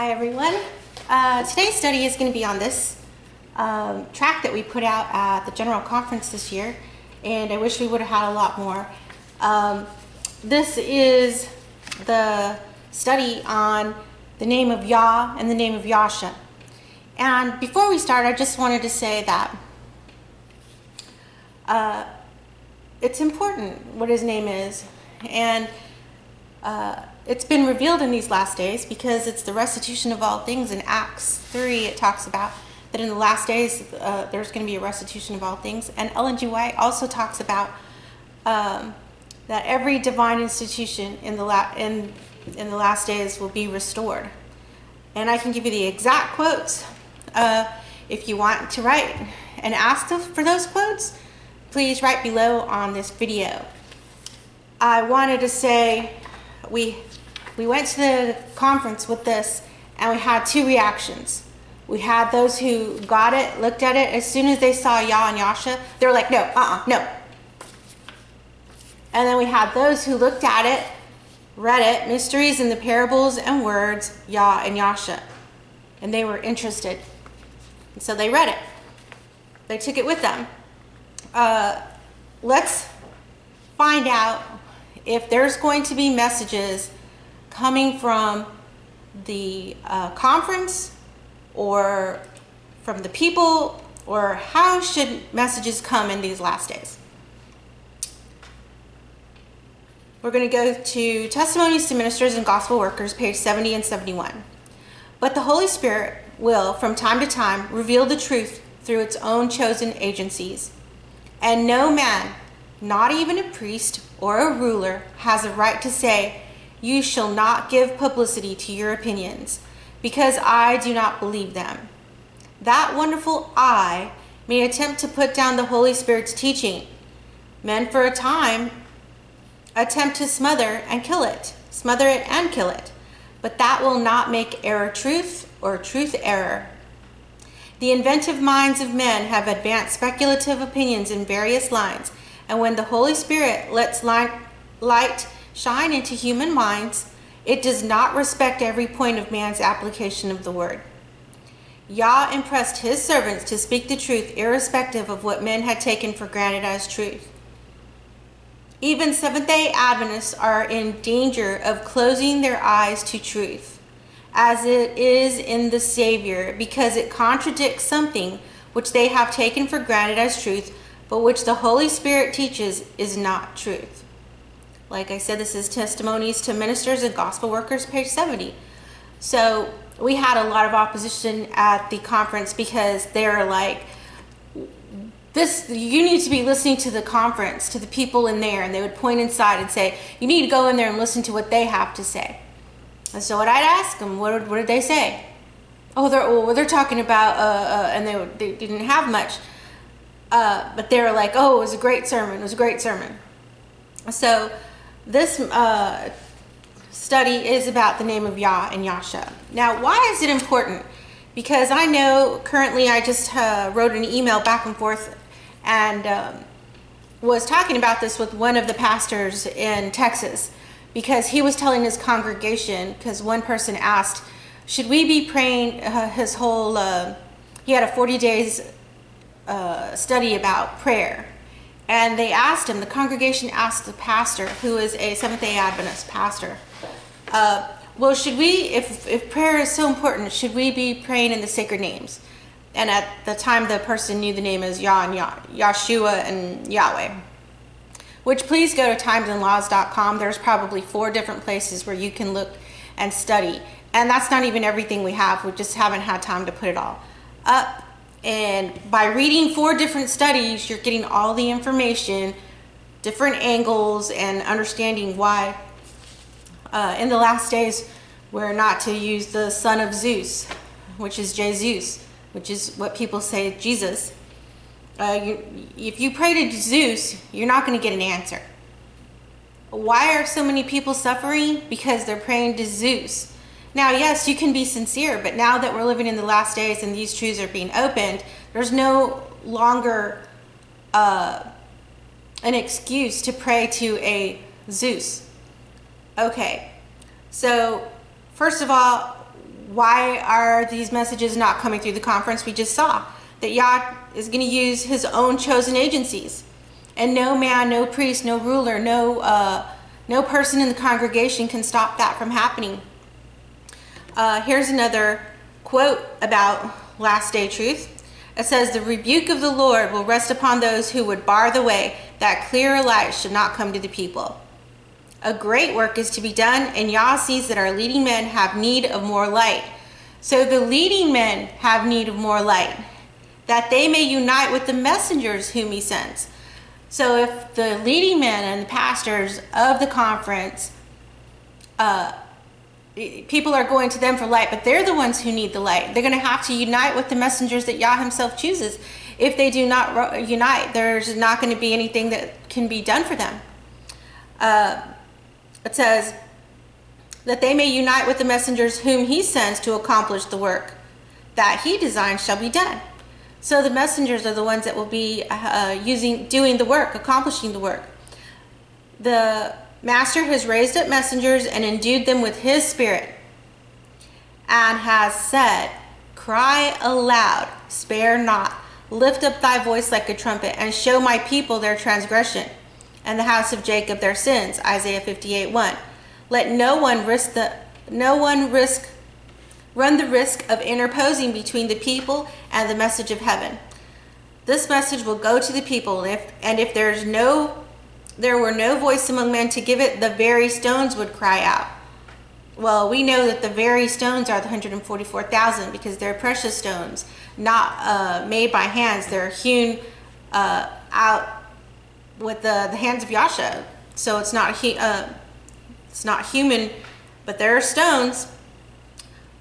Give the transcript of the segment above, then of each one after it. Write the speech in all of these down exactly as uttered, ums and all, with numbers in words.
Hi everyone. Uh, today's study is going to be on this um, track that we put out at the General Conference this year, and I wish we would have had a lot more. Um, this is the study on the name of Yah and the name of Yasha. And before we start, I just wanted to say that uh, it's important what his name is, and uh, it's been revealed in these last days because it's the restitution of all things. In Acts three, it talks about that in the last days uh, there's going to be a restitution of all things. And Ellen G. White also talks about um, that every divine institution in the, la in, in the last days will be restored. And I can give you the exact quotes uh, if you want to write and ask for those quotes. Please write below on this video. I wanted to say we... We went to the conference with this, and we had two reactions. We had those who got it, looked at it. As soon as they saw Yah and Yasha, they were like, no, uh-uh, no. And then we had those who looked at it, read it, mysteries in the parables and words, Yah and Yasha. And they were interested. And so they read it. They took it with them. Uh, let's find out if there's going to be messages coming from the uh, conference or from the people, or how should messages come in these last days? We're going to go to Testimonies to Ministers and Gospel Workers, page seventy and seventy-one. But the Holy Spirit will, from time to time, reveal the truth through its own chosen agencies. And no man, not even a priest or a ruler, has a right to say, "You shall not give publicity to your opinions, because I do not believe them." That wonderful I may attempt to put down the Holy Spirit's teaching. Men for a time attempt to smother and kill it, smother it and kill it, but that will not make error truth or truth error. The inventive minds of men have advanced speculative opinions in various lines, and when the Holy Spirit lets light, light shine into human minds, it does not respect every point of man's application of the word. Yah impressed his servants to speak the truth irrespective of what men had taken for granted as truth. Even Seventh-day Adventists are in danger of closing their eyes to truth, as it is in the Savior, because it contradicts something which they have taken for granted as truth, but which the Holy Spirit teaches is not truth. Like I said, this is Testimonies to Ministers and Gospel Workers, page seventy. So we had a lot of opposition at the conference because they're like, this, you need to be listening to the conference, to the people in there. And they would point inside and say, you need to go in there and listen to what they have to say. And so what I'd ask them, what, what did they say? Oh, they're, well, they're talking about, uh, uh, and they, would, they didn't have much. Uh, but they were like, oh, it was a great sermon. It was a great sermon. So this uh, study is about the name of Yah and Yasha. Now, why is it important? Because I know currently I just uh, wrote an email back and forth and um, was talking about this with one of the pastors in Texas, because he was telling his congregation, because one person asked, should we be praying uh, his whole, uh, he had a forty days uh, study about prayer. And they asked him, the congregation asked the pastor, who is a Seventh-day Adventist pastor, uh, well, should we, if, if prayer is so important, should we be praying in the sacred names? And at the time, the person knew the name as Yah and Yah, Yahshua and Yahweh, which please go to times and laws dot com. There's probably four different places where you can look and study. And that's not even everything we have. We just haven't had time to put it all up. And by reading four different studies, you're getting all the information, different angles, and understanding why uh, in the last days we're not to use the son of Zeus, which is Jesus, which is what people say Jesus. Uh, you, if you pray to Zeus, you're not going to get an answer. Why are so many people suffering? Because they're praying to Zeus. Now, yes, you can be sincere, but now that we're living in the last days and these truths are being opened, there's no longer uh, an excuse to pray to a Zeus. Okay, so first of all, why are these messages not coming through the conference? We just saw that Yah is going to use his own chosen agencies. And no man, no priest, no ruler, no uh, no person in the congregation can stop that from happening. Uh, here's another quote about last day truth. It says, "The rebuke of the Lord will rest upon those who would bar the way. That clearer light should not come to the people. A great work is to be done, and Yah sees that our leading men have need of more light." So the leading men have need of more light, that they may unite with the messengers whom he sends. So if the leading men and the pastors of the conference, uh, people are going to them for light, but they're the ones who need the light. They're going to have to unite with the messengers that Yah himself chooses. If they do not unite, there's not going to be anything that can be done for them. Uh, it says that they may unite with the messengers whom he sends to accomplish the work that he designs shall be done. So the messengers are the ones that will be uh, using, doing the work, accomplishing the work. The Master has raised up messengers and endued them with his spirit, and has said, "Cry aloud, spare not, lift up thy voice like a trumpet, and show my people their transgression, and the house of Jacob their sins." Isaiah fifty-eight one. Let no one risk the no one risk run the risk of interposing between the people and the message of heaven. This message will go to the people, and if and if there's no there were no voice among men to give it, the very stones would cry out. Well, we know that the very stones are the one hundred forty-four thousand, because they're precious stones, not uh, made by hands. They're hewn uh, out with the, the hands of Yasha. So it's not, uh, it's not human, but there are stones.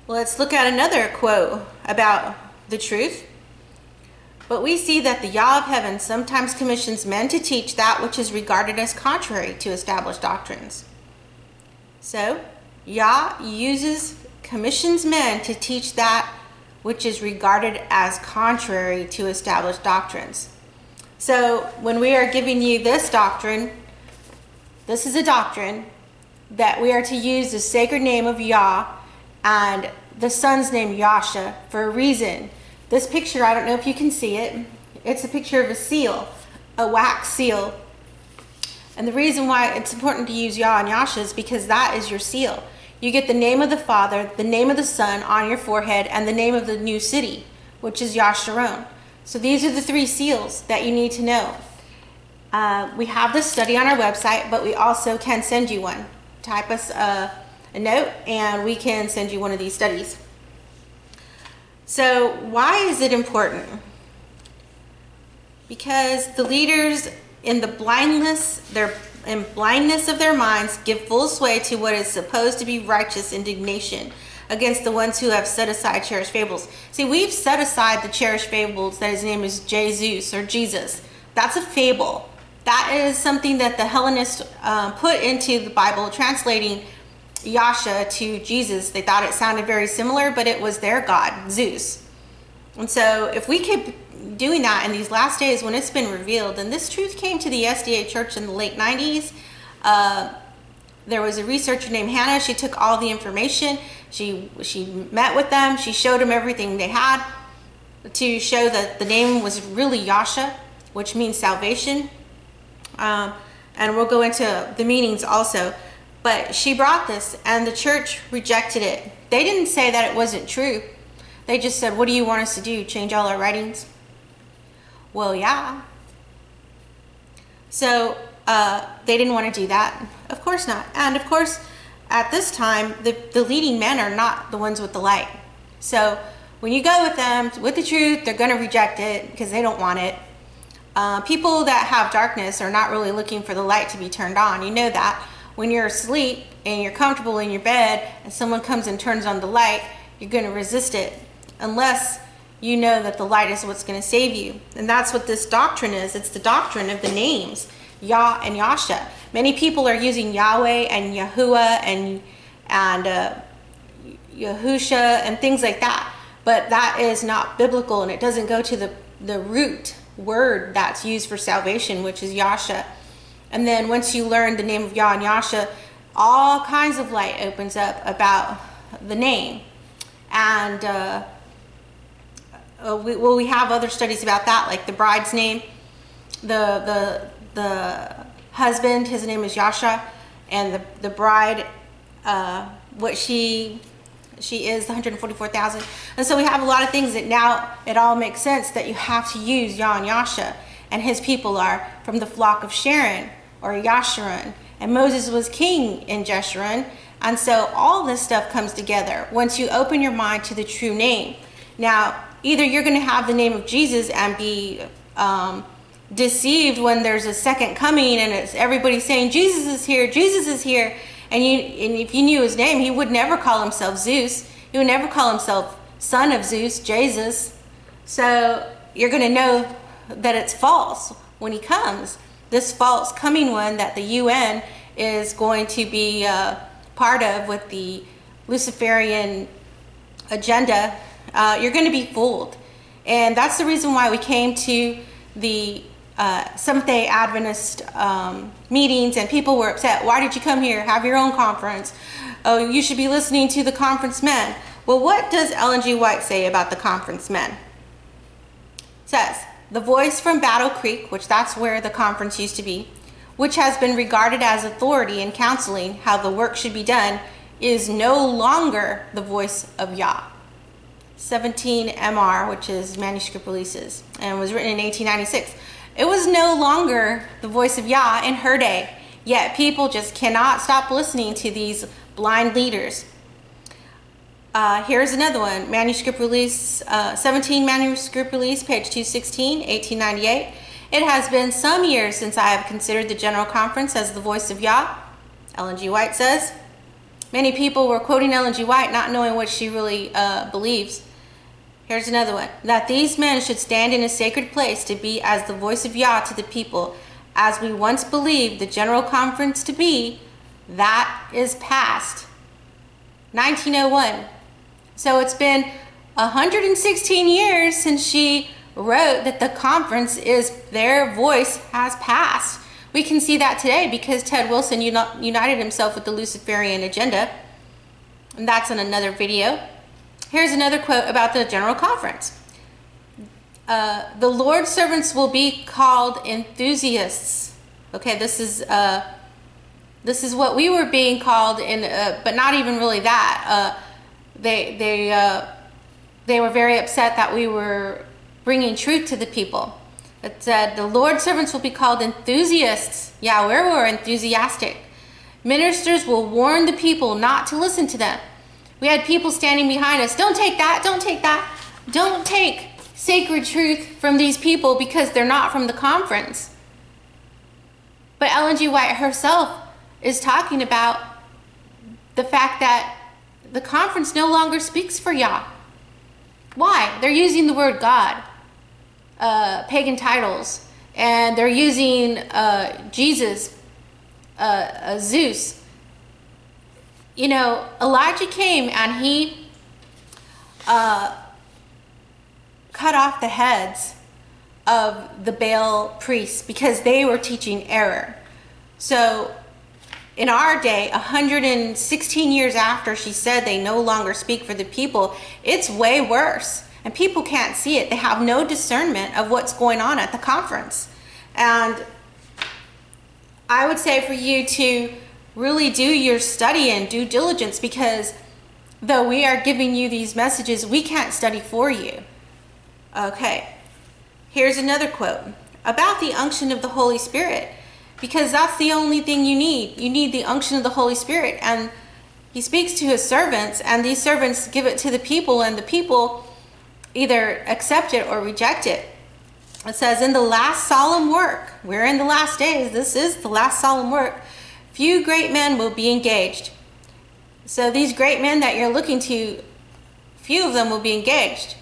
Let's look at another quote about the truth. "But we see that the Yah of heaven sometimes commissions men to teach that which is regarded as contrary to established doctrines." So Yah uses, commissions men to teach that which is regarded as contrary to established doctrines. So when we are giving you this doctrine, this is a doctrine that we are to use the sacred name of Yah and the son's name Yasha for a reason. This picture, I don't know if you can see it. It's a picture of a seal, a wax seal. And the reason why it's important to use Yah and Yasha is because that is your seal. You get the name of the Father, the name of the Son on your forehead, and the name of the new city, which is Yasharon. So these are the three seals that you need to know. Uh, we have this study on our website, but we also can send you one. Type us a, a note and we can send you one of these studies. So why is it important? Because the leaders in the blindness, their, in blindness of their minds, give full sway to what is supposed to be righteous indignation against the ones who have set aside cherished fables. See, we've set aside the cherished fables that his name is Jesus or Jesus. That's a fable. That is something that the Hellenists uh, put into the Bible, translating Yasha to Jesus. They thought it sounded very similar, but it was their god, Zeus. And so if we keep doing that in these last days when it's been revealed, and this truth came to the S D A church in the late nineties, uh, there was a researcher named Hannah. She took all the information. She, she met with them. She showed them everything they had to show that the name was really Yasha, which means salvation. Um, and we'll go into the meanings also. But she brought this, and the church rejected it. They didn't say that it wasn't true. They just said, "What do you want us to do? Change all our writings?" Well, yeah. So uh, they didn't want to do that. Of course not. And of course, at this time, the, the leading men are not the ones with the light. So when you go with them, with the truth, they're going to reject it because they don't want it. Uh, people that have darkness are not really looking for the light to be turned on. You know that. When you're asleep and you're comfortable in your bed and someone comes and turns on the light, you're going to resist it unless you know that the light is what's going to save you. And that's what this doctrine is. It's the doctrine of the names, Yah and Yasha. Many people are using Yahweh and Yahuwah and, and uh, Yahusha and things like that. But that is not biblical, and it doesn't go to the, the root word that's used for salvation, which is Yasha. And then once you learn the name of Yah and Yasha, all kinds of light opens up about the name. And uh, uh, we, well, we have other studies about that, like the bride's name, the the the husband, his name is Yasha, and the the bride, uh, what she she is, one hundred forty-four thousand. And so we have a lot of things that now it all makes sense that you have to use Yah and Yasha, and his people are from the flock of Sharon or Yashurun, and Moses was king in Jeshurun. And so all this stuff comes together once you open your mind to the true name. Now, either you're going to have the name of Jesus and be um, deceived when there's a second coming and it's everybody saying, Jesus is here, Jesus is here. And, you, and if you knew his name, he would never call himself Zeus. He would never call himself son of Zeus, Jesus. So you're going to know that it's false when he comes. This false coming one that the U N is going to be uh, part of with the Luciferian agenda, uh, you're going to be fooled. And that's the reason why we came to the uh, Seventh-day Adventist um, meetings, and people were upset. Why did you come here? Have your own conference. Oh, you should be listening to the conference men. Well, what does Ellen G. White say about the conference men? It says, the voice from Battle Creek, which that's where the conference used to be, which has been regarded as authority in counseling how the work should be done, is no longer the voice of Yah. seventeen M R, which is manuscript releases, and was written in eighteen ninety-six. It was no longer the voice of Yah in her day, yet people just cannot stop listening to these blind leaders. Uh, here's another one, manuscript release, uh, seventeen manuscript release, page two sixteen, eighteen ninety-eight. It has been some years since I have considered the General Conference as the voice of Yah, Ellen G. White says. Many people were quoting Ellen G. White, not knowing what she really uh, believes. Here's another one, that these men should stand in a sacred place to be as the voice of Yah to the people, as we once believed the General Conference to be, that is past. nineteen oh one. So it's been one hundred sixteen years since she wrote that the conference is, their voice has passed. We can see that today because Ted Wilson uni- united himself with the Luciferian agenda. And that's in another video. Here's another quote about the General Conference. Uh, the Lord's servants will be called enthusiasts. Okay, this is uh, this is what we were being called, in, uh, but not even really that. Uh, they they uh, they were very upset that we were bringing truth to the people. It said, the Lord's servants will be called enthusiasts. Yeah, we were enthusiastic. Ministers will warn the people not to listen to them. We had people standing behind us. Don't take that. Don't take that. Don't take sacred truth from these people because they're not from the conference. But Ellen G. White herself is talking about the fact that the conference no longer speaks for Yah. Why? They're using the word God. Uh, pagan titles, and they're using uh, Jesus, uh, uh, Zeus. You know, Elijah came and he uh, cut off the heads of the Baal priests because they were teaching error. So in our day, one hundred sixteen years after she said they no longer speak for the people, it's way worse. And people can't see it. They have no discernment of what's going on at the conference. And I would say for you to really do your study and due diligence, because though we are giving you these messages, we can't study for you. Okay, here's another quote about the unction of the Holy Spirit, because that's the only thing you need. You need the unction of the Holy Spirit. And he speaks to his servants, and these servants give it to the people, and the people either accept it or reject it. It says, in the last solemn work, we're in the last days, this is the last solemn work, few great men will be engaged. So these great men that you're looking to, few of them will be engaged.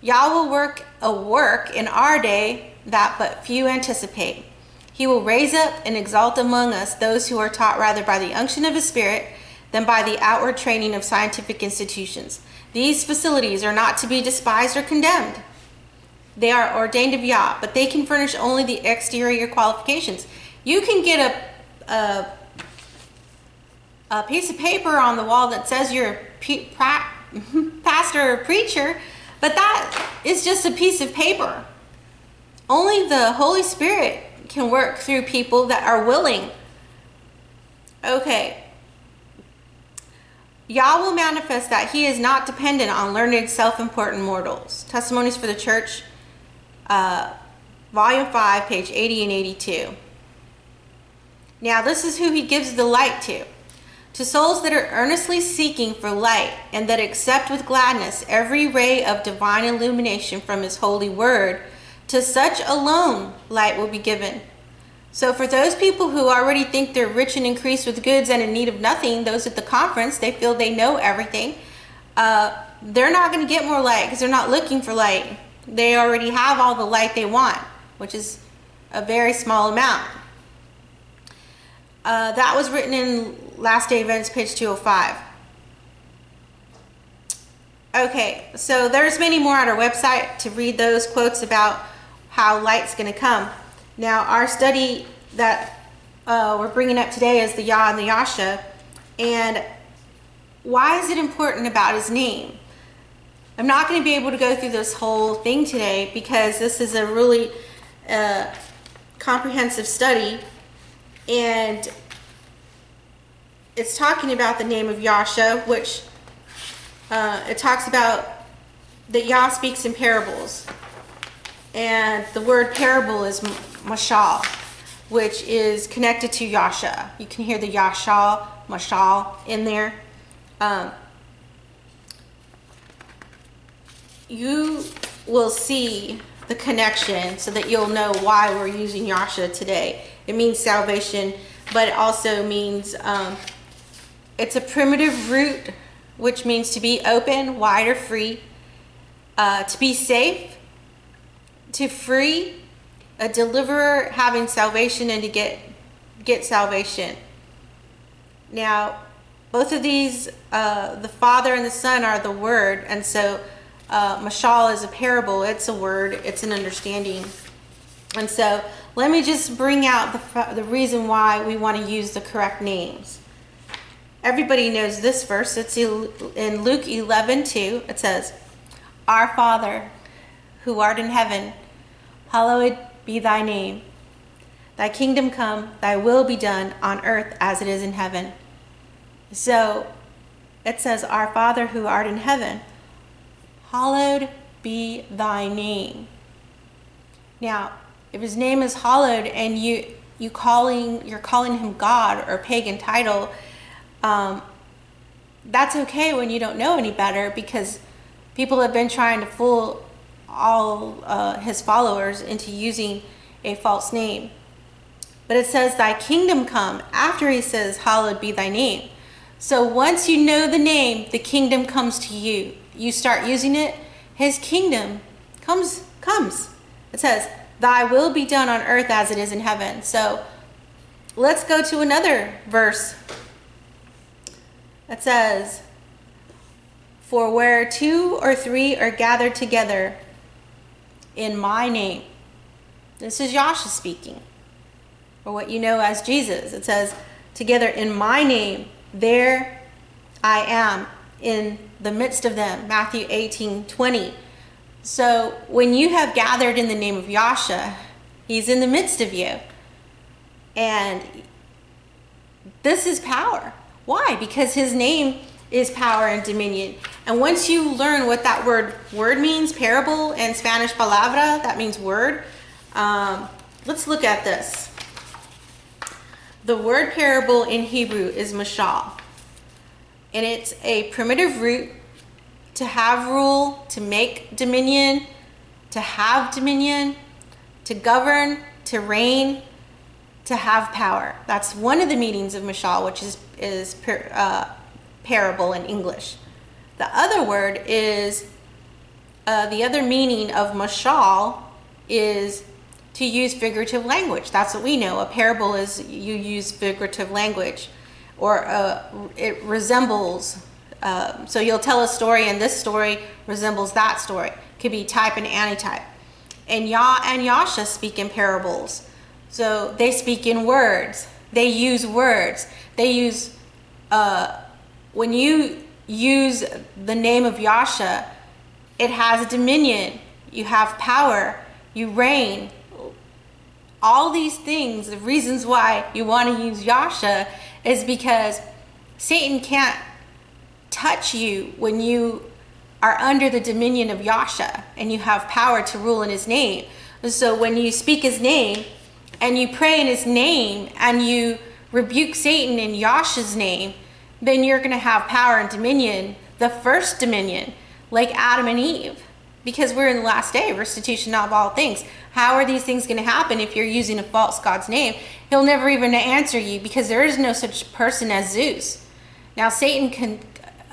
Yah will work a work in our day that but few anticipate. He will raise up and exalt among us those who are taught rather by the unction of his Spirit than by the outward training of scientific institutions. These facilities are not to be despised or condemned. They are ordained of Yah, but they can furnish only the exterior qualifications. You can get a, a, a piece of paper on the wall that says you're a pastor or preacher, but that is just a piece of paper. Only the Holy Spirit can work through people that are willing. Okay. Yah will manifest that he is not dependent on learned, self-important mortals. Testimonies for the Church, uh, Volume five, page eighty and eighty-two. Now, this is who he gives the light to. To souls that are earnestly seeking for light and that accept with gladness every ray of divine illumination from his holy word, to such alone light will be given. So for those people who already think they're rich and increased with goods and in need of nothing, those at the conference, they feel they know everything, uh, they're not going to get more light because they're not looking for light. They already have all the light they want, which is a very small amount. Uh, that was written in Last Day Events, page two oh five. Okay, so there's many more on our website to read those quotes about how light's going to come. Now, our study that uh, we're bringing up today is the Yah and the Yasha. And why is it important about his name? I'm not going to be able to go through this whole thing today because this is a really uh, comprehensive study. And it's talking about the name of Yasha, which uh, it talks about that Yah speaks in parables. And the word parable is mashal, which is connected to Yasha. You can hear the Yasha, mashal in there. Um, you will see the connection so that you'll know why we're using Yasha today. It means salvation, but it also means um, it's a primitive root, which means to be open, wide, or free, uh, to be safe, to free, a deliverer, having salvation, and to get get salvation. Now, both of these, uh, the Father and the Son, are the Word, and so uh, mashal is a parable. It's a word. It's an understanding, and so. Let me just bring out the, the reason why we want to use the correct names. Everybody knows this verse. It's in Luke eleven two. It says, Our Father, who art in heaven, hallowed be thy name. Thy kingdom come, thy will be done on earth as it is in heaven. So it says, Our Father, who art in heaven, hallowed be thy name. Now, if his name is hallowed and you you calling you're calling him God or pagan title, um, that's okay when you don't know any better, because people have been trying to fool all uh, his followers into using a false name. But it says, Thy kingdom come, after he says, Hallowed be thy name. So once you know the name, the kingdom comes to you. You start using it, his kingdom comes comes. It says, Thy will be done on earth as it is in heaven. So let's go to another verse. It says, For where two or three are gathered together in my name. This is Yasha speaking, or what you know as Jesus. It says, Together in my name, there I am in the midst of them. Matthew eighteen twenty. So when you have gathered in the name of Yasha, he's in the midst of you. And this is power. Why? Because his name is power and dominion. And once you learn what that word word means, parable in Spanish, palabra, that means word. Um, let's look at this. The word parable in Hebrew is mashal. And it's a primitive root. To have rule, to make dominion, to have dominion, to govern, to reign, to have power. That's one of the meanings of mashal, which is, is par, uh, parable in English. The other word is, uh, the other meaning of mashal is to use figurative language. That's what we know. A parable is you use figurative language, or uh, it resembles. Um, so you'll tell a story and this story resembles that story. Could be type and antitype. And Yah and Yasha speak in parables. So they speak in words. They use words. They use, uh, when you use the name of Yasha, it has dominion, you have power, you reign. All these things, the reasons why you want to use Yasha is because Satan can't touch you when you are under the dominion of Yasha and you have power to rule in his name. So when you speak his name and you pray in his name and you rebuke Satan in Yasha's name, then you're going to have power and dominion, the first dominion, like Adam and Eve, because we're in the last day, restitution of all things. How are these things going to happen if you're using a false god's name? He'll never even answer you, because there is no such person as Zeus. Now, Satan can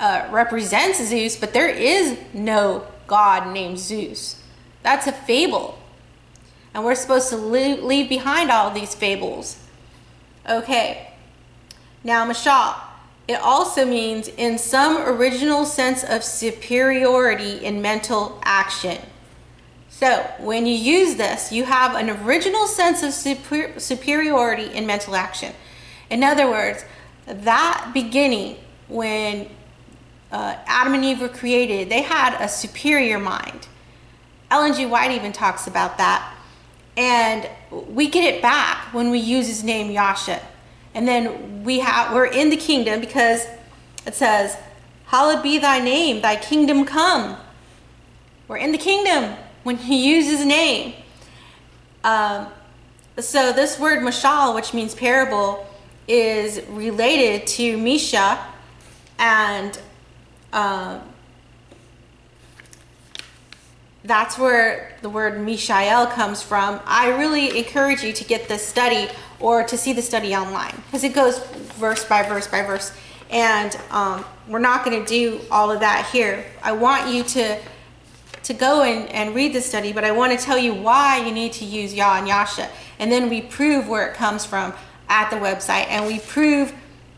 uh, represents Zeus, but there is no god named Zeus. That's a fable. And we're supposed to leave, leave behind all these fables. Okay. Now, Mashal. It also means in some original sense of superiority in mental action. So when you use this, you have an original sense of super, superiority in mental action. In other words, that beginning when uh, Adam and Eve were created, they had a superior mind. Ellen G. White even talks about that. And we get it back when we use his name Yasha. And then we have, we're in the kingdom, because it says, hallowed be thy name, thy kingdom come. We're in the kingdom when you use his name. Um, so this word mashal, which means parable, is related to Misha. And um, that's where the word Mishael comes from. I really encourage you to get this study, or to see the study online, because it goes verse by verse by verse. And um, we're not going to do all of that here. I want you to to go and, and read the study, but I want to tell you why you need to use Yah and Yasha. And then we prove where it comes from at the website. And we prove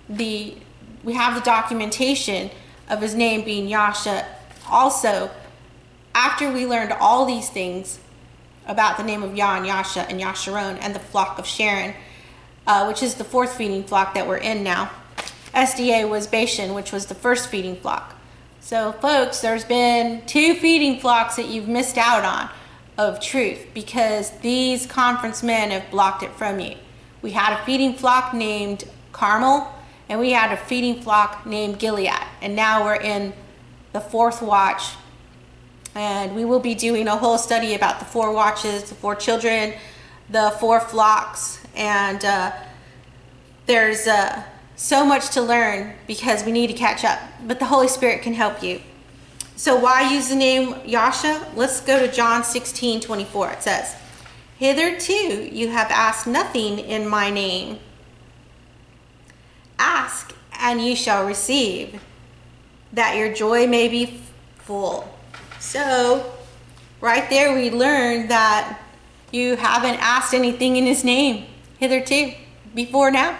the, we have the documentation of his name being Yasha. Also, after we learned all these things about the name of Yah and Yasha and Yasharon and the flock of Sharon, Uh, which is the fourth feeding flock that we're in now. S D A was Bashan, which was the first feeding flock. So folks, there's been two feeding flocks that you've missed out on of truth, because these conference men have blocked it from you. We had a feeding flock named Carmel, and we had a feeding flock named Gilead. And now we're in the fourth watch, and we will be doing a whole study about the four watches, the four children, the four flocks, and uh, there's uh, so much to learn, because we need to catch up, but the Holy Spirit can help you. So why use the name Yasha? Let's go to John sixteen twenty-four. It says, hitherto you have asked nothing in my name. Ask and you shall receive, that your joy may be full. So right there we learn that you haven't asked anything in his name hitherto, before now.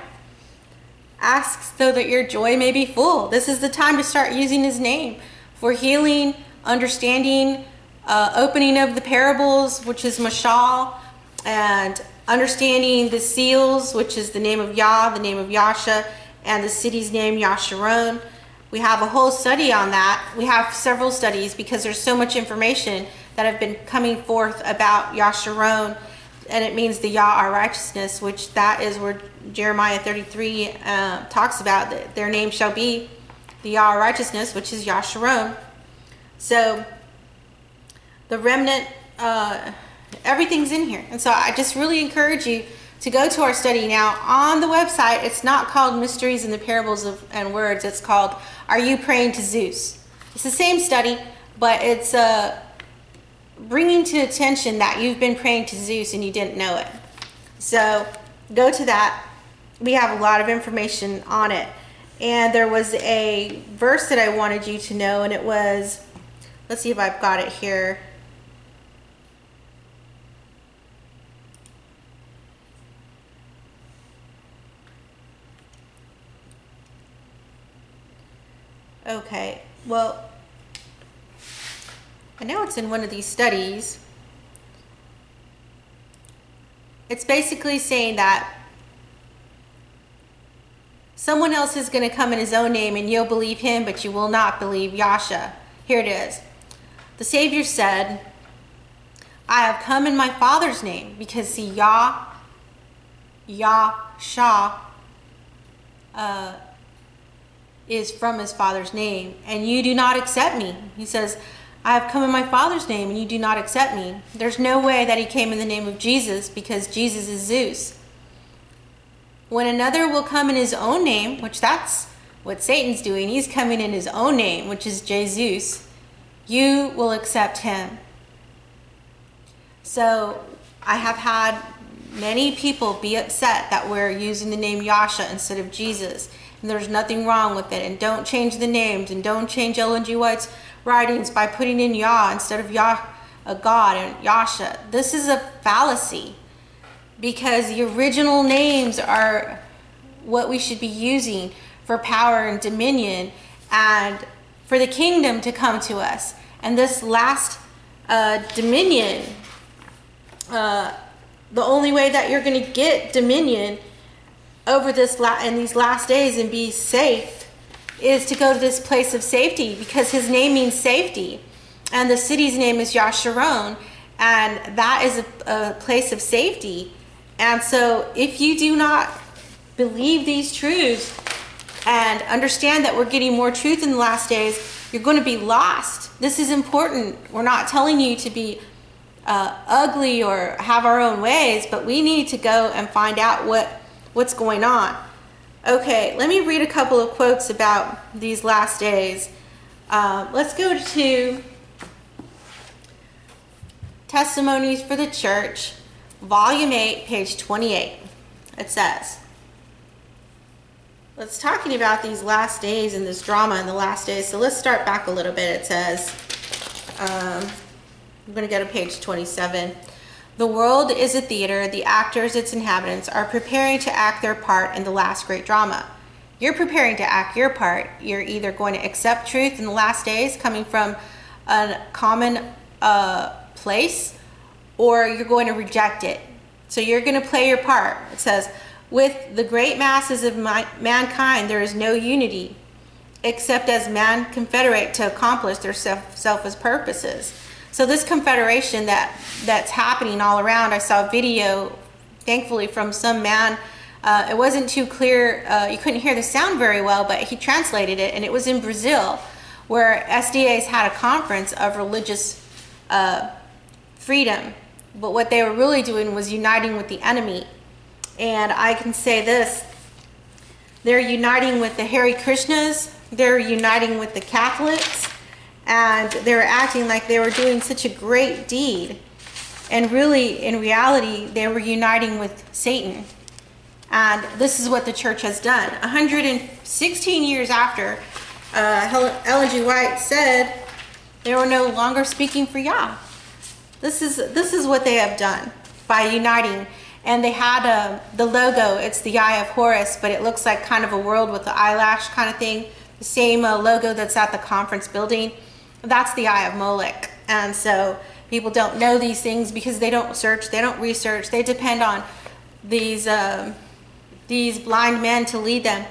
Ask so that your joy may be full. This is the time to start using his name for healing, understanding, uh, opening of the parables, which is Mashal, and understanding the seals, which is the name of Yah, the name of Yasha, and the city's name Yasharon. We have a whole study on that. We have several studies, because there's so much information that have been coming forth about Yasharon, and it means the Yah, our righteousness, which that is where Jeremiah thirty-three uh, talks about that their name shall be the Yah, our righteousness, which is Yasharon. So the remnant, uh, everything's in here. And so I just really encourage you to go to our study now on the website. It's not called Mysteries in the Parables of, and Words. It's called Are You Praying to Zeus? It's the same study, but it's a uh, bringing to attention that you've been praying to Zeus and you didn't know it. So go to that. We have a lot of information on it. And there was a verse that I wanted you to know, and it was, let's see if I've got it here. Okay, well, I know it's in one of these studies. It's basically saying that Someone else is going to come in his own name and you'll believe him, but you will not believe Yasha. Here it is. The Savior said, I have come in my Father's name, because see, Yah, Yasha, uh, is from his Father's name, and you do not accept me. He says, I have come in my Father's name, and you do not accept me. There's no way that he came in the name of Jesus, because Jesus is Zeus. When another will come in his own name, which that's what Satan's doing, he's coming in his own name, which is Jesus, you will accept him. So I have had many people be upset that we're using the name Yasha instead of Jesus, and there's nothing wrong with it, and don't change the names, and don't change Ellen G. White's writings by putting in Yah instead of Yah, a God, and Yasha. This is a fallacy, because the original names are what we should be using for power and dominion and for the kingdom to come to us. And this last uh, dominion, uh, the only way that you're going to get dominion over this la in these last days and be safe is to go to this place of safety, because his name means safety. And the city's name is Yasharon, and that is a, a place of safety. And so if you do not believe these truths and understand that we're getting more truth in the last days, you're going to be lost. This is important. We're not telling you to be uh, ugly or have our own ways, but we need to go and find out what, what's going on. Okay, let me read a couple of quotes about these last days. Uh, let's go to Testimonies for the Church, Volume eight, page twenty-eight. It says, it's talking about these last days and this drama in the last days. So let's start back a little bit. It says, um, I'm going to go to page twenty-seven. The world is a theater. The actors, its inhabitants, are preparing to act their part in the last great drama. You're preparing to act your part. You're either going to accept truth in the last days coming from a common uh, place, or you're going to reject it. So you're going to play your part. It says, with the great masses of my, mankind, there is no unity, except as man confederate to accomplish their self, selfish purposes. So this confederation that, that's happening all around, I saw a video, thankfully, from some man. Uh, it wasn't too clear. Uh, you couldn't hear the sound very well, but he translated it, and it was in Brazil, where S D A's had a conference of religious uh, freedom. But what they were really doing was uniting with the enemy. And I can say this, they're uniting with the Hare Krishnas, they're uniting with the Catholics, and they're acting like they were doing such a great deed. And really, in reality, they were uniting with Satan. And this is what the church has done. one hundred sixteen years after uh, Ellen G. White said they were no longer speaking for Yah. This is, this is what they have done by uniting. And they had a, the logo, it's the Eye of Horus, but it looks like kind of a world with the eyelash kind of thing. The same uh, logo that's at the conference building. That's the Eye of Molech. And so people don't know these things because they don't search, they don't research. They depend on these, um, these blind men to lead them.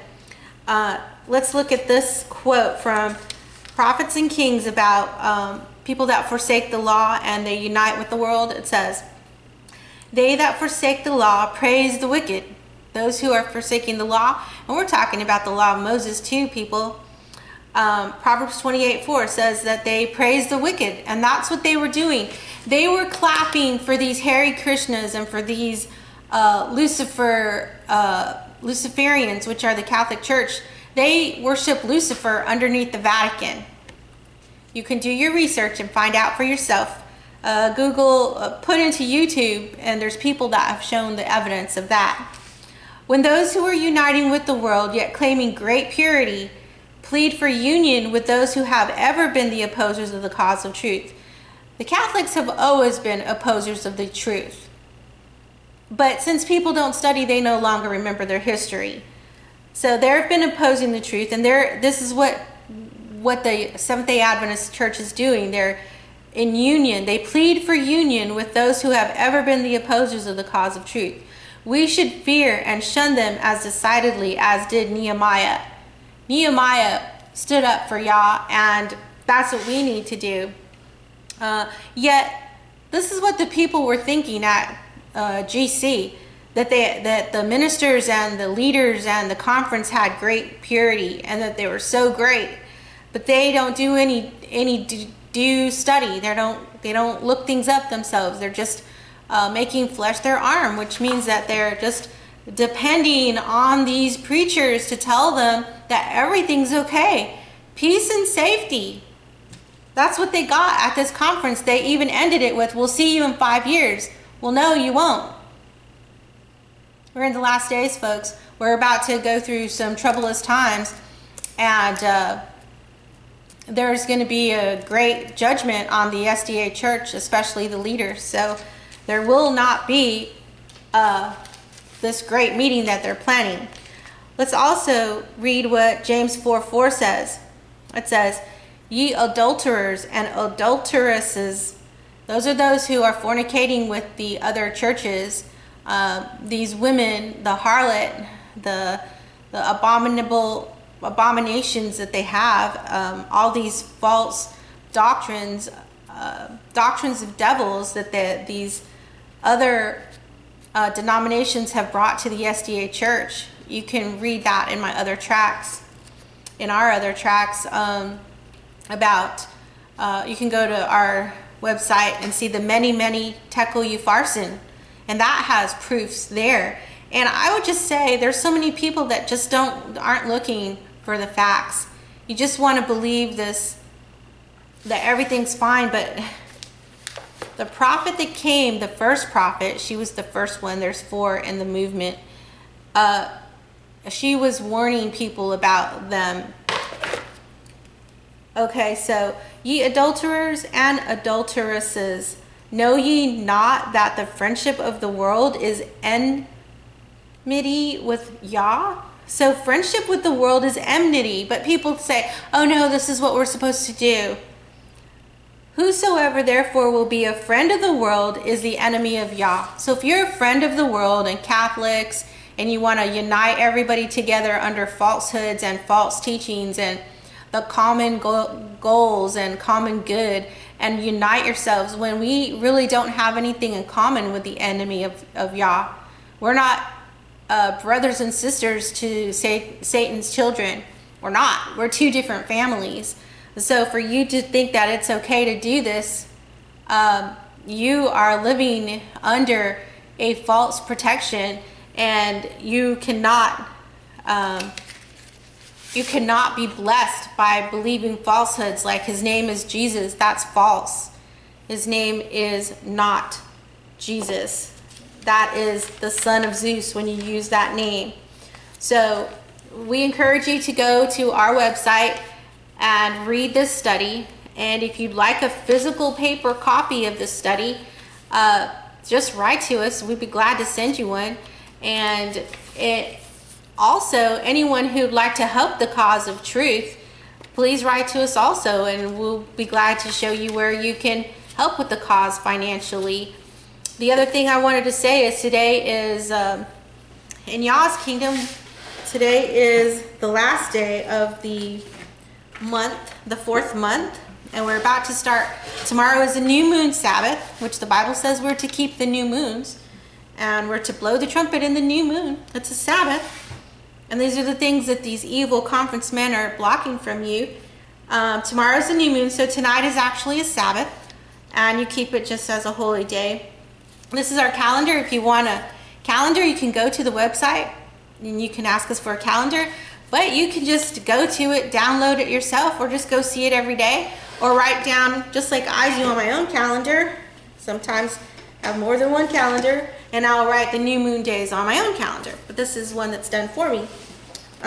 Uh, let's look at this quote from Prophets and Kings about um, people that forsake the law and they unite with the world. It says, they that forsake the law praise the wicked. Those who are forsaking the law, and we're talking about the law of Moses too, people. Um, Proverbs twenty-eight four says that they praise the wicked, and that's what they were doing. They were clapping for these Hare Krishnas and for these uh, Lucifer, uh, Luciferians, which are the Catholic Church. They worship Lucifer underneath the Vatican. You can do your research and find out for yourself. Uh, Google, uh, put into YouTube, and there's people that have shown the evidence of that. When those who are uniting with the world yet claiming great purity plead for union with those who have ever been the opposers of the cause of truth. The Catholics have always been opposers of the truth. But since people don't study, they no longer remember their history. So they've been opposing the truth, and they're, this is what, what the Seventh-day Adventist Church is doing. They're in union, they plead for union with those who have ever been the opposers of the cause of truth. We should fear and shun them as decidedly as did Nehemiah. Nehemiah stood up for Yah, and that's what we need to do. Uh, yet, this is what the people were thinking at uh, G C, that they that the ministers and the leaders and the conference had great purity and that they were so great, but they don't do any any due study. They don't they don't look things up themselves. They're just uh, making flesh their arm, which means that they're just depending on these preachers to tell them that everything's okay, peace and safety. That's what they got at this conference. They even ended it with, we'll see you in five years. Well, no, you won't. We're in the last days, folks. We're about to go through some troublous times, and uh, there's going to be a great judgment on the S D A church, especially the leaders. So there will not be uh, this great meeting that they're planning. Let's also read what James four four says. It says, ye adulterers and adulteresses, those are those who are fornicating with the other churches. Uh, these women, the harlot, the, the abominable abominations that they have, um, all these false doctrines, uh, doctrines of devils that the, these other uh, denominations have brought to the S D A church. You can read that in my other tracks, in our other tracks. Um, about, uh, you can go to our website and see the many, many Tekel Ufarsin, and that has proofs there. And I would just say there's so many people that just don't, aren't looking for the facts. You just want to believe this, that everything's fine, but the prophet that came, the first prophet, she was the first one, there's four in the movement, uh, she was warning people about them. Okay, so, ye adulterers and adulteresses, know ye not that the friendship of the world is enmity with Yah? So friendship with the world is enmity, but people say, oh no, this is what we're supposed to do. Whosoever therefore will be a friend of the world is the enemy of Yah. So if you're a friend of the world and Catholics, and you want to unite everybody together under falsehoods and false teachings and the common go goals and common good, and unite yourselves when we really don't have anything in common with the enemy of, of Yah. We're not uh, brothers and sisters to say, Satan's children. We're not. We're two different families. So for you to think that it's okay to do this, um, you are living under a false protection, and you cannot... Um, You cannot be blessed by believing falsehoods like his name is Jesus. That's false. His name is not Jesus. That is the son of Zeus when you use that name. So we encourage you to go to our website and read this study. And if you'd like a physical paper copy of this study, uh, just write to us. We'd be glad to send you one. And it... Also, anyone who'd like to help the cause of truth, please write to us also, and we'll be glad to show you where you can help with the cause financially. The other thing I wanted to say is today is, um, in Yah's kingdom, today is the last day of the month, the fourth month, and we're about to start. Tomorrow is a new moon Sabbath, which the Bible says we're to keep the new moons, and we're to blow the trumpet in the new moon. It's a Sabbath. And these are the things that these evil conference men are blocking from you. Um, tomorrow's the new moon, so tonight is actually a Sabbath, and you keep it just as a holy day. This is our calendar. If you want a calendar, you can go to the website, and you can ask us for a calendar. But you can just go to it, download it yourself, or just go see it every day, or write down, just like I do on my own calendar. Sometimes I have more than one calendar, and I'll write the new moon days on my own calendar. But this is one that's done for me.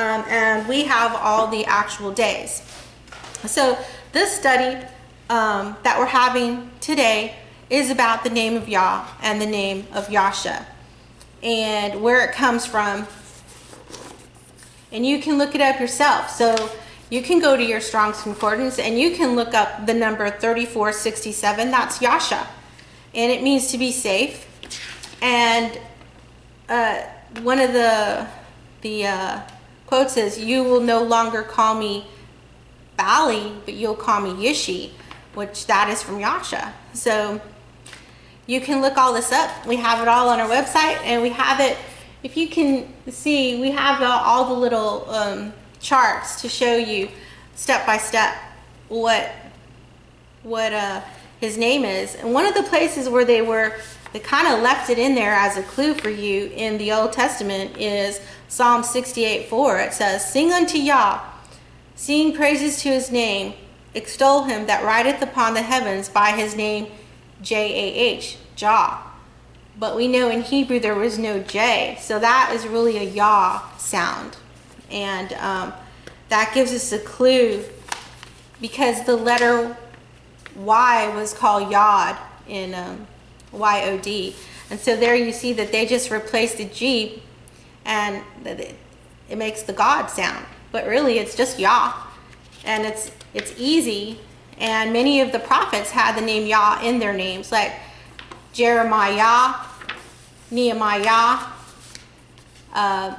Um, and we have all the actual days. So this study um, that we're having today is about the name of Yah and the name of Yasha and where it comes from. And you can look it up yourself. So you can go to your Strong's Concordance and you can look up the number thirty-four sixty-seven. That's Yasha. And it means to be safe. And uh, one of the the uh, quotes is, "You will no longer call me Bali, but you'll call me Yishi," which that is from Yasha. So you can look all this up. We have it all on our website, and we have it. If you can see, we have all the little um, charts to show you step by step what what uh, his name is. And one of the places where they were, they kind of left it in there as a clue for you in the Old Testament is Psalm sixty-eight four. It says, "Sing unto Yah, sing praises to his name, extol him that rideth upon the heavens by his name, J A H, Jah." But we know in Hebrew there was no J, so that is really a Yah sound. And um, that gives us a clue, because the letter Y was called Yod in um, Y O D. And so there you see that they just replaced the G, and it, it makes the God sound. But really it's just Yah, and it's, it's easy. And many of the prophets had the name Yah in their names, like Jeremiah, Nehemiah. Uh,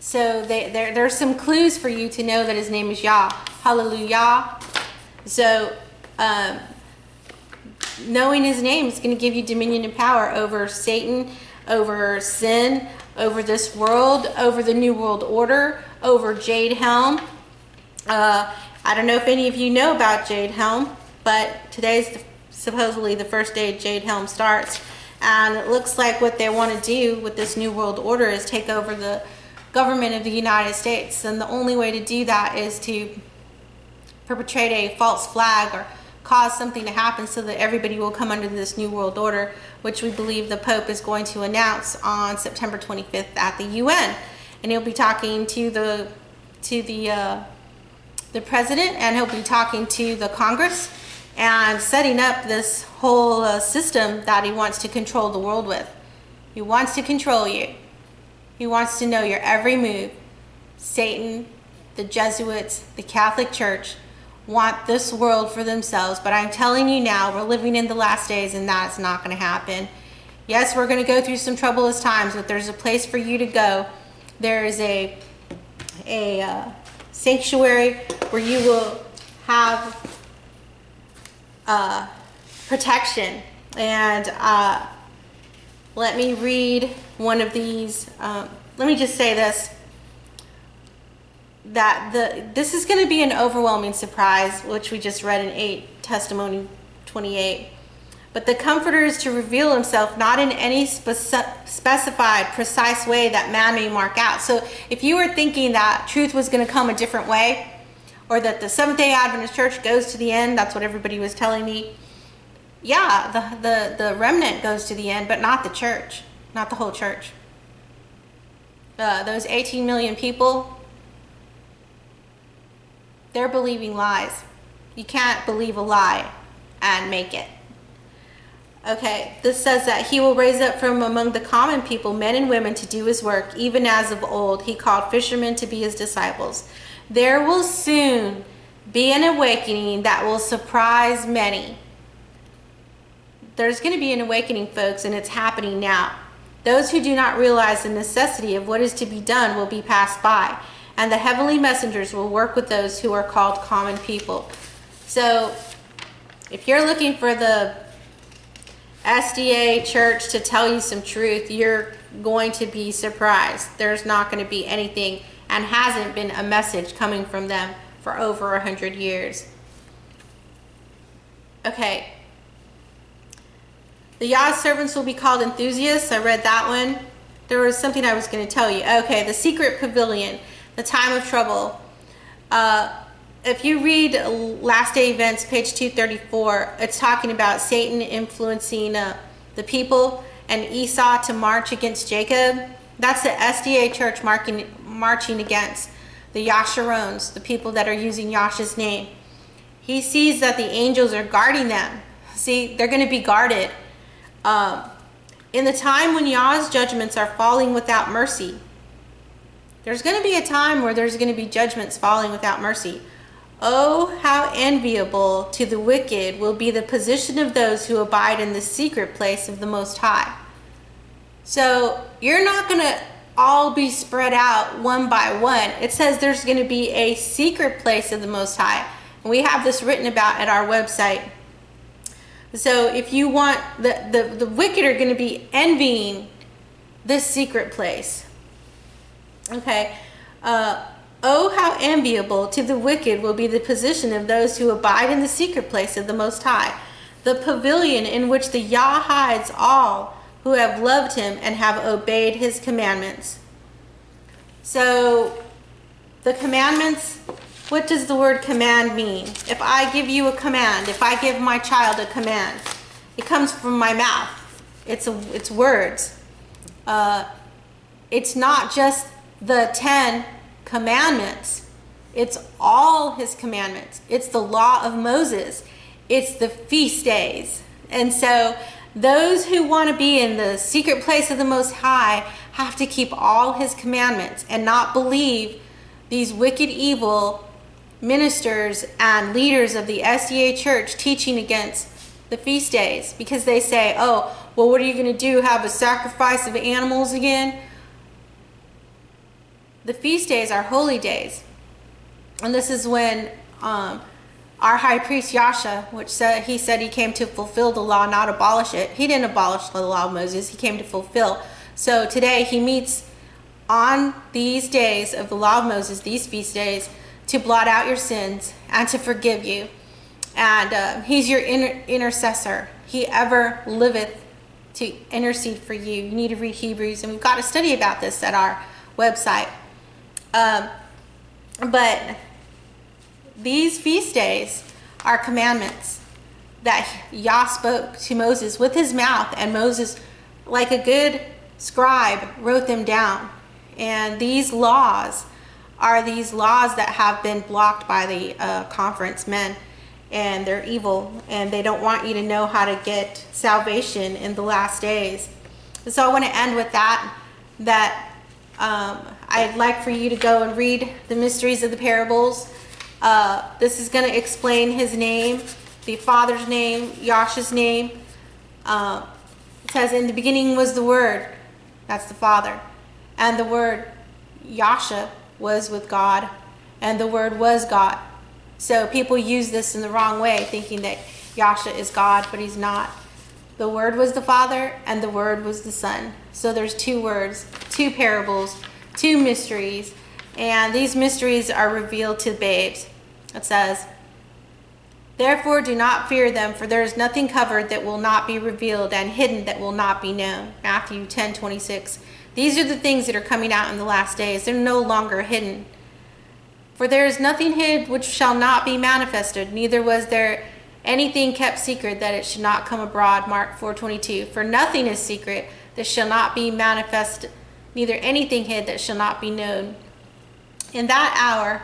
so they, there, there's some clues for you to know that his name is Yah. Hallelujah. So um, knowing his name is going to give you dominion and power over Satan, over sin, over this world, over the New World Order, over Jade Helm. Uh, I don't know if any of you know about Jade Helm, but today's the supposedly the first day Jade Helm starts, and it looks like what they want to do with this New World Order is take over the government of the United States. And the only way to do that is to perpetrate a false flag or cause something to happen so that everybody will come under this New World Order, which we believe the Pope is going to announce on September twenty-fifth at the U N. And he'll be talking to the to the uh, the president, and he'll be talking to the Congress, and setting up this whole uh, system that he wants to control the world with. He wants to control you. He wants to know your every move. Satan, the Jesuits, the Catholic Church want this world for themselves. But I'm telling you now, we're living in the last days, and that's not going to happen. Yes, we're going to go through some troublous times, but there's a place for you to go. There is a, a uh, sanctuary where you will have Uh, protection. And uh, let me read one of these. Um, let me just say this, that the this is going to be an overwhelming surprise, which we just read in eight testimony twenty-eight. "But the Comforter is to reveal himself not in any speci specified precise way that man may mark out." So if you were thinking that truth was going to come a different way, or that the Seventh-day Adventist Church goes to the end, that's what everybody was telling me. Yeah, the, the, the remnant goes to the end, but not the church, not the whole church. Uh, those eighteen million people, they're believing lies. You can't believe a lie and make it. Okay, this says that he will raise up from among the common people men and women to do his work, even as of old he called fishermen to be his disciples. There will soon be an awakening that will surprise many. There's going to be an awakening, folks, and it's happening now. Those who do not realize the necessity of what is to be done will be passed by, and the heavenly messengers will work with those who are called common people. So if you're looking for the S D A church to tell you some truth, you're going to be surprised. There's not going to be anything, and hasn't been a message coming from them for over a hundred years. Okay. The Yah's servants will be called enthusiasts. I read that one. There was something I was going to tell you. Okay, the secret pavilion, the time of trouble. Uh, if you read Last Day Events, page two thirty-four, it's talking about Satan influencing uh, the people and Esau to march against Jacob. That's the S D A church marking, marching against the Yasharons, the people that are using Yasha's name. He sees that the angels are guarding them. See, they're going to be guarded. Um, in the time when Yah's judgments are falling without mercy, there's going to be a time where there's going to be judgments falling without mercy. "Oh, how enviable to the wicked will be the position of those who abide in the secret place of the Most High." So you're not going to all be spread out one by one. It says there's going to be a secret place of the Most High. And we have this written about at our website. So if you want, the, the, the wicked are going to be envying this secret place. Okay. Uh, oh, how enviable to the wicked will be the position of those who abide in the secret place of the Most High, the pavilion in which the Yah hides all who have loved him and have obeyed his commandments. So the commandments, what does the word command mean? If I give you a command, if I give my child a command, it comes from my mouth. It's, a, it's words. Uh, it's not just the Ten Commandments. It's all his commandments. It's the law of Moses. It's the feast days. And so those who want to be in the secret place of the Most High have to keep all his commandments and not believe these wicked, evil ministers and leaders of the S D A church teaching against the feast days, because they say, oh, well, what are you going to do? Have a sacrifice of animals again? The feast days are holy days. And this is when um, our high priest Yasha, which said, he said he came to fulfill the law, not abolish it. He didn't abolish the law of Moses. He came to fulfill. So today he meets on these days of the law of Moses, these feast days, to blot out your sins and to forgive you. And uh, he's your inter intercessor. He ever liveth to intercede for you. You need to read Hebrews. And we've got to study about this at our website. Um, but these feast days are commandments that Yah spoke to Moses with his mouth, and Moses, like a good scribe, wrote them down. And these laws are these laws that have been blocked by the uh, conference men, and they're evil, and they don't want you to know how to get salvation in the last days. So I want to end with that, that Um, I'd like for you to go and read the mysteries of the parables. Uh, this is going to explain his name, the Father's name, Yasha's name. Uh, it says, in the beginning was the Word. That's the Father. And the Word, Yasha, was with God. And the Word was God. So people use this in the wrong way, thinking that Yasha is God, but he's not. The Word was the Father, and the Word was the Son. So there's two words, two parables, two mysteries, and these mysteries are revealed to babes. It says, therefore do not fear them, for there is nothing covered that will not be revealed, and hidden that will not be known. Matthew ten twenty-six. These are the things that are coming out in the last days. They're no longer hidden. For there is nothing hid which shall not be manifested, neither was there anything kept secret that it should not come abroad. Mark four twenty-two. For nothing is secret that shall not be manifested, neither anything hid that shall not be known. In that hour,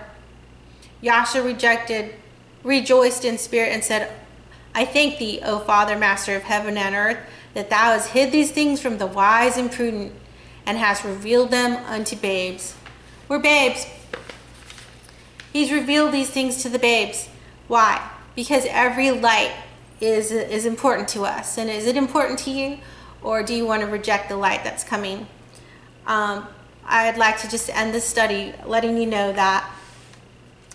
Yasha rejected, rejoiced in spirit and said, I thank thee, O Father, Master of heaven and earth, that thou hast hid these things from the wise and prudent, and hast revealed them unto babes. We're babes. He's revealed these things to the babes. Why? Because every light is, is important to us. And is it important to you? Or do you want to reject the light that's coming? Um, I'd like to just end this study letting you know that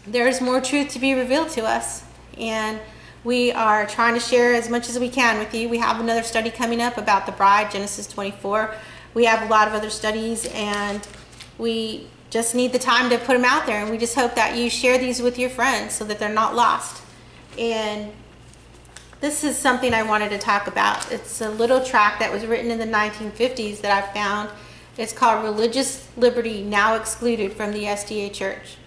there's more truth to be revealed to us. And we are trying to share as much as we can with you. We have another study coming up about the bride, Genesis twenty-four. We have a lot of other studies, and we just need the time to put them out there. And we just hope that you share these with your friends so that they're not lost. And this is something I wanted to talk about. It's a little tract that was written in the nineteen fifties that I found. It's called Religious Liberty Now Excluded from the S D A Church.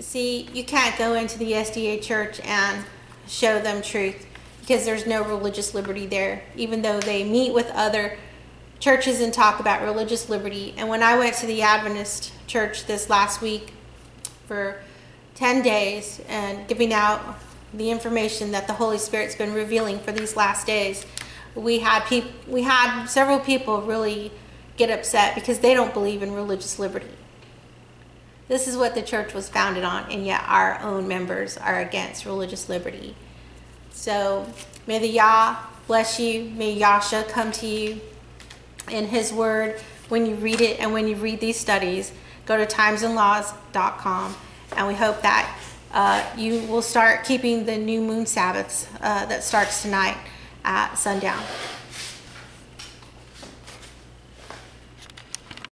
See, you can't go into the S D A Church and show them truth because there's no religious liberty there, even though they meet with other churches and talk about religious liberty. And when I went to the Adventist Church this last week for ten days and giving out the information that the Holy Spirit's been revealing for these last days, we had people, we had several people really get upset because they don't believe in religious liberty. This is what the church was founded on, and yet our own members are against religious liberty. So may the Yah bless you. May Yasha come to you. in his word when you read it and when you read these studies. Go to times and laws dot com, and we hope that uh, you will start keeping the new moon Sabbaths uh, that starts tonight at sundown.